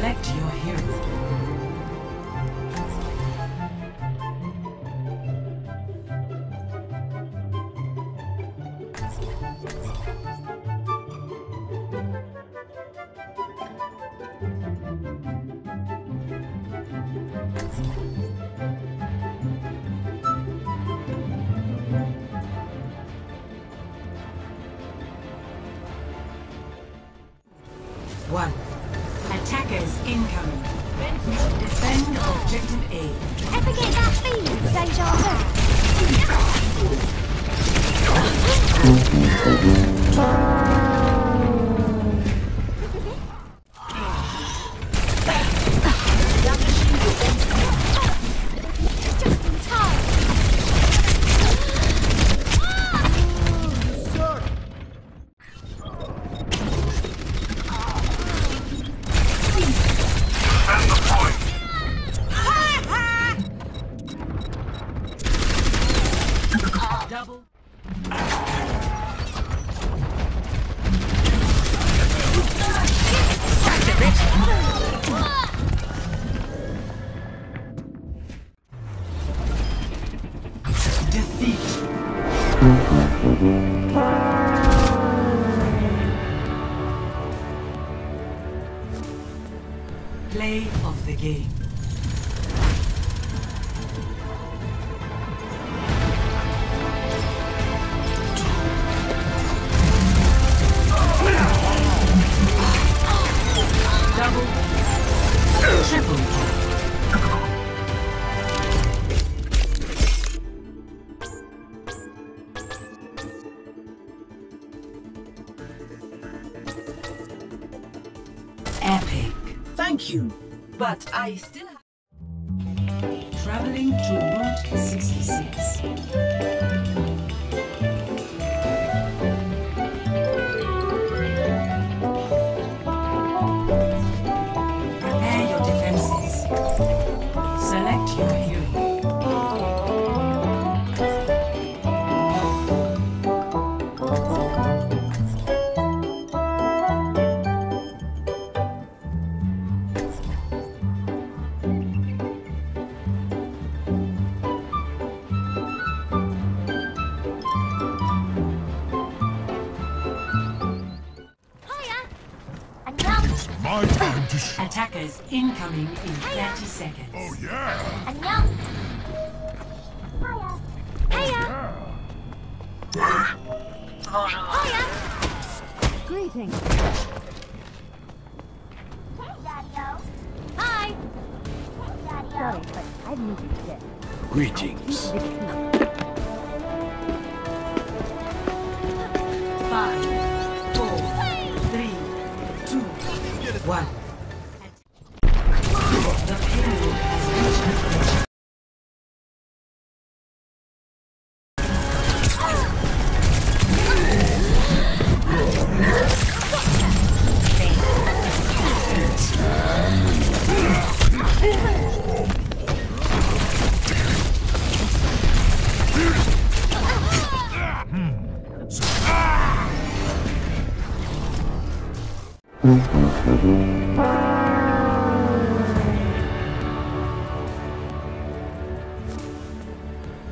Select your hero. One. Attackers incoming. Defend objective A. I forget that feeling, deja vu. Just in time. Double. Defeat. Play of the game. Epic. Thank you, but I still have traveling to Route 66. Attackers incoming in 30 seconds. Oh yeah! And now. Hiya! Greetings. Hey, Daddy-o. Hi. Hey, Daddy-o. Sorry, but I needed to get. Greetings. 5, 4, 3, 2, 1.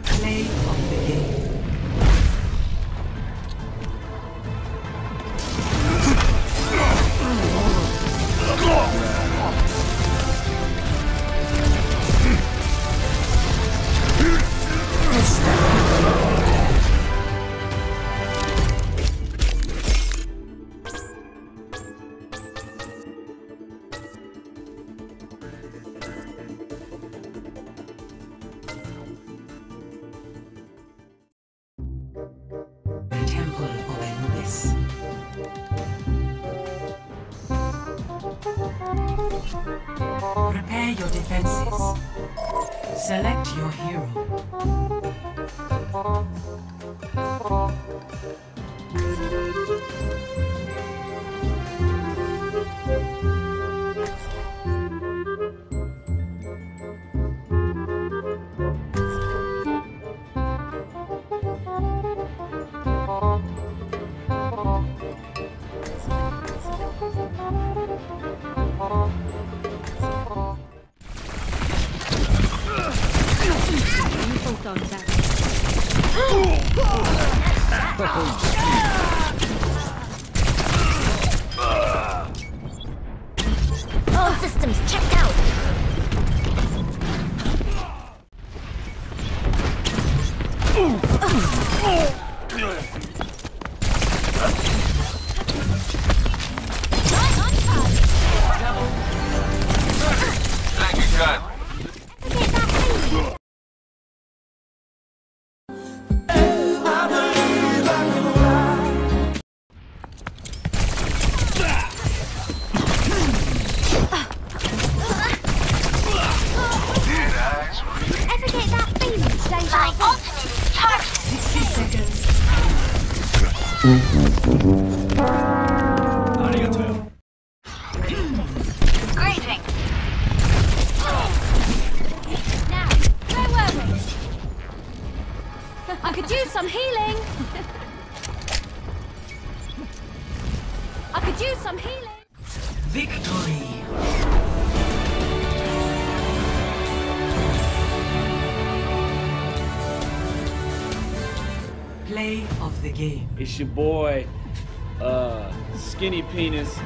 Play of the game. Prepare your defenses. Select your hero. systems checked out. Right on target. Thank you, God. I could use some healing. I could use some healing. Victory. Play of the game. It's your boy, Skinny Penis.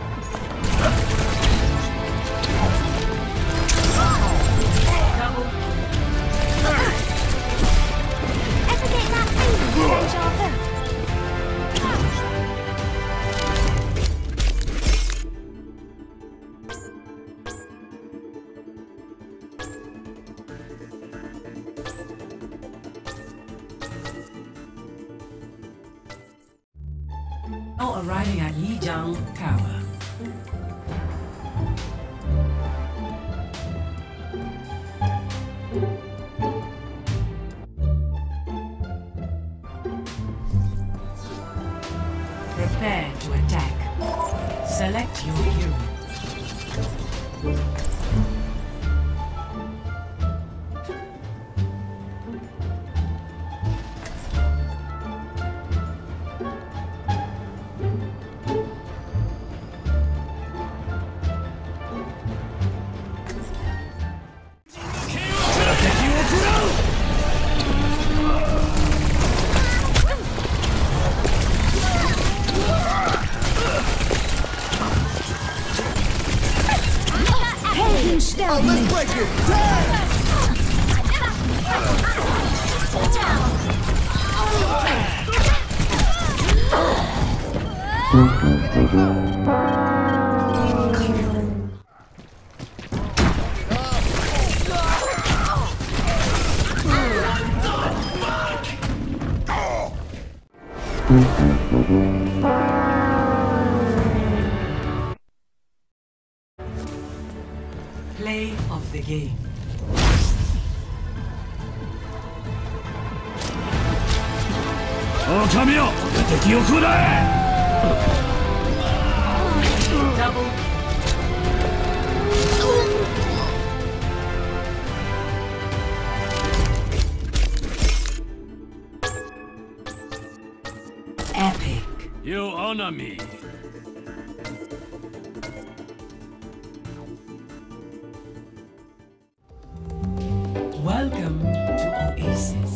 Now arriving at Lijiang Tower. Prepare to attack. Select your hero. Let's break you down! Play of the game. Oh, come here! Take your food away! Double. Epic. You honor me. Welcome to Oasis.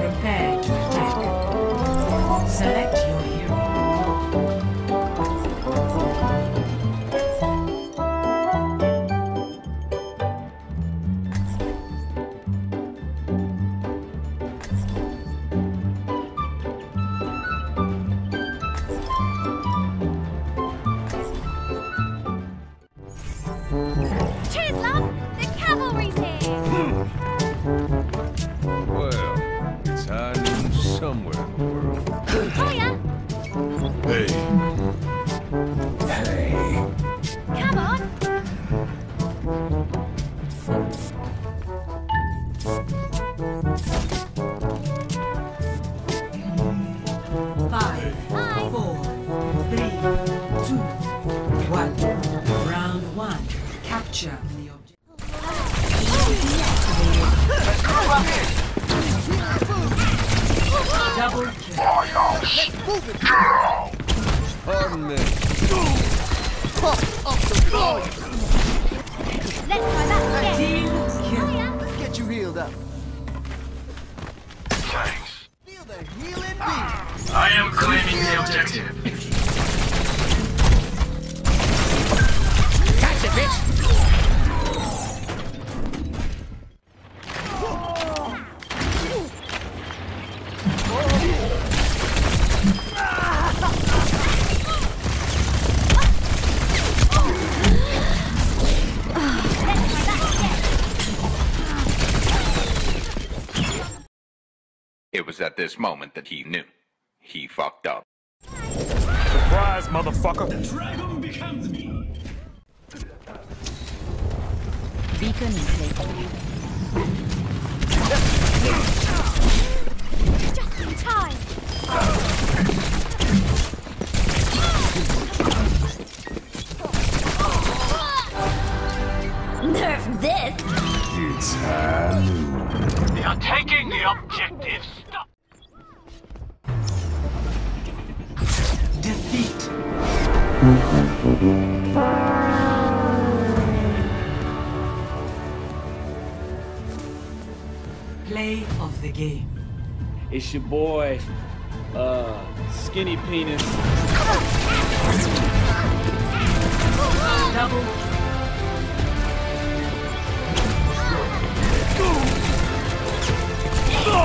Prepare to attack. Select your Double kill. Let's move it. Let's go back again. It was at this moment that he knew. He fucked up. Surprise, motherfucker! The dragon becomes me! Beacon intake. Just in time! Nerf this! It's Halloween. They are taking the objectives! Defeat. Play of the game. It's your boy, Skinny Penis. Double. Go.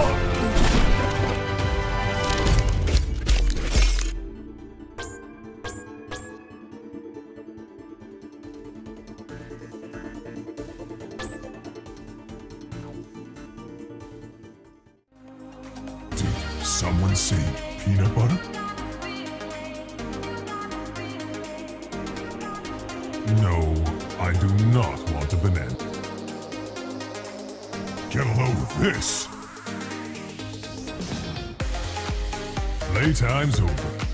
Someone say peanut butter? No, I do not want a banana. Get a load of this. Playtime's over.